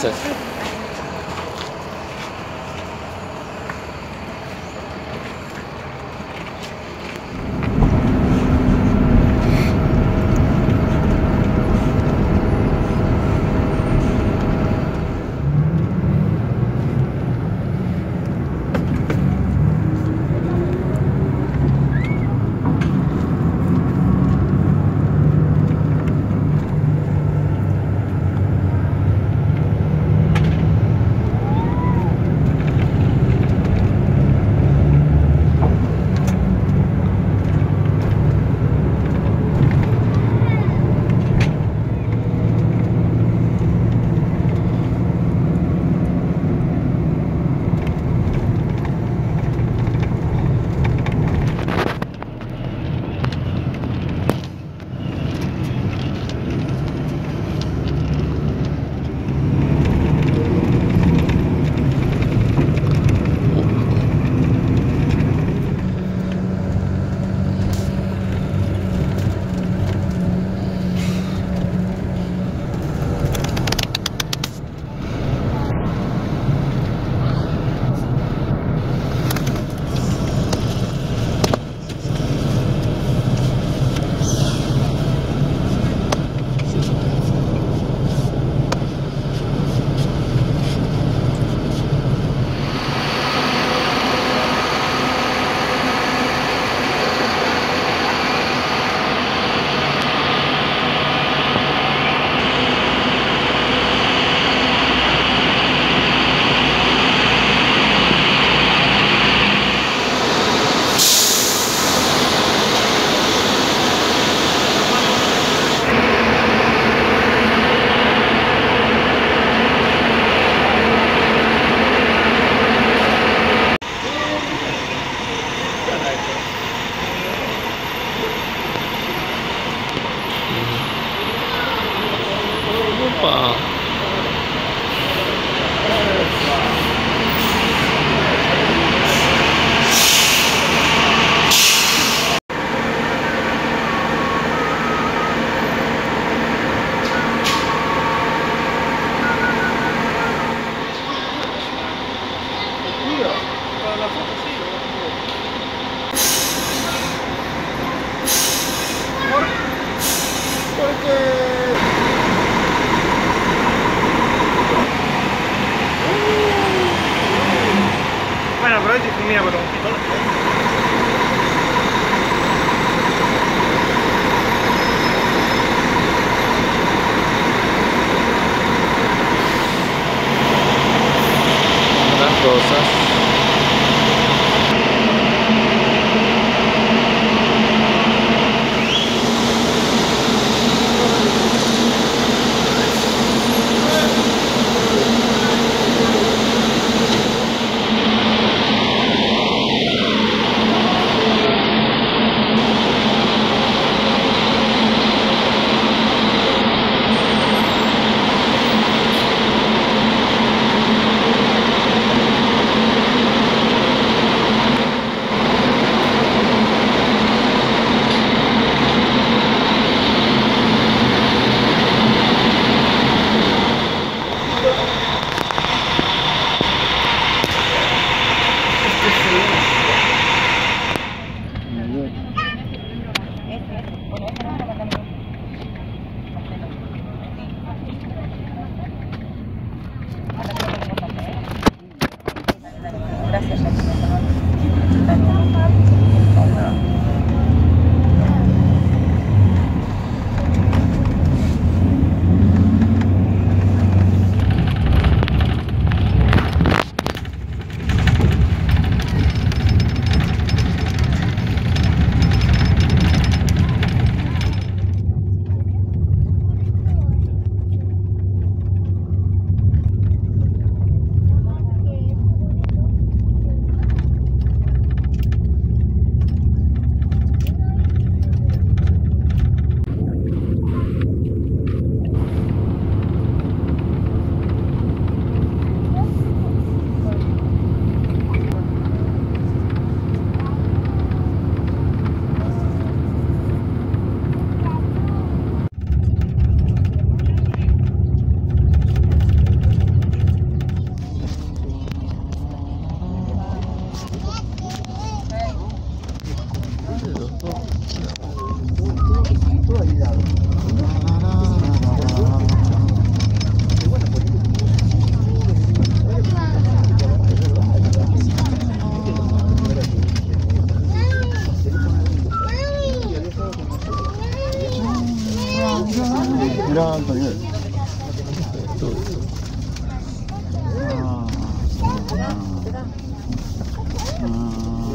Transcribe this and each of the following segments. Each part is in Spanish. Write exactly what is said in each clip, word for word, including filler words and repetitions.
Gracias.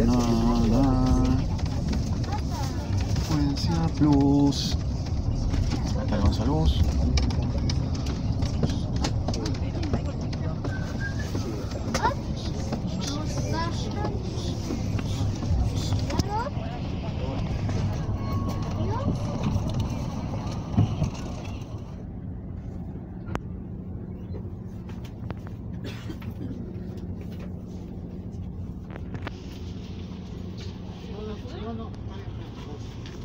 nada. Frecuencia Plus. Tenemos a luz. No, no, no.